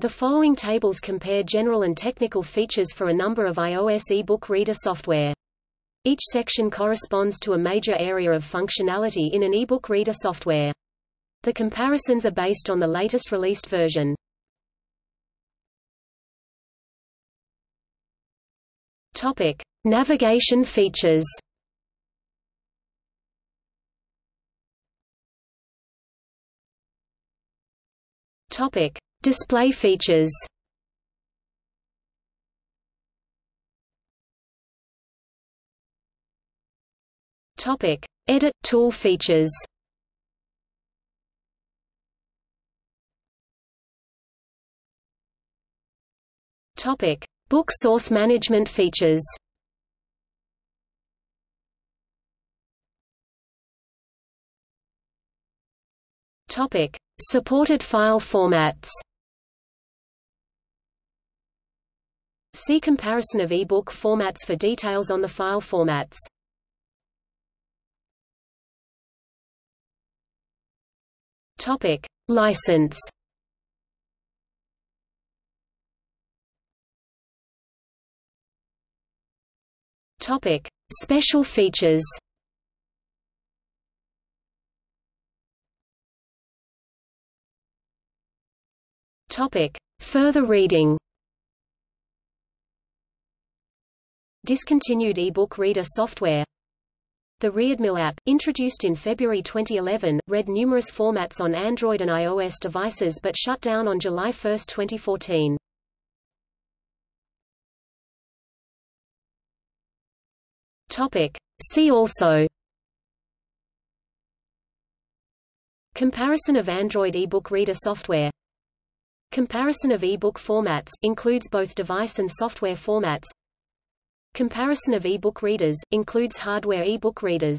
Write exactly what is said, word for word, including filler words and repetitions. The following tables compare general and technical features for a number of iOS e-book reader software. Each section corresponds to a major area of functionality in an e-book reader software. The comparisons are based on the latest released version. Topic: Navigation features. Topic: Display features. Topic: Edit tool features. Topic: Book source management features. Topic: Supported file formats. See comparison of e-book formats for details on the file formats. Topic: License. Topic: Special features. Topic: Further reading. Discontinued e-book reader software. The Readmill app, introduced in February twenty eleven, read numerous formats on Android and iOS devices but shut down on July first, twenty fourteen. See also: Comparison of Android e-book reader software. Comparison of e-book formats, includes both device and software formats. Comparison of e-book readers, includes hardware e-book readers.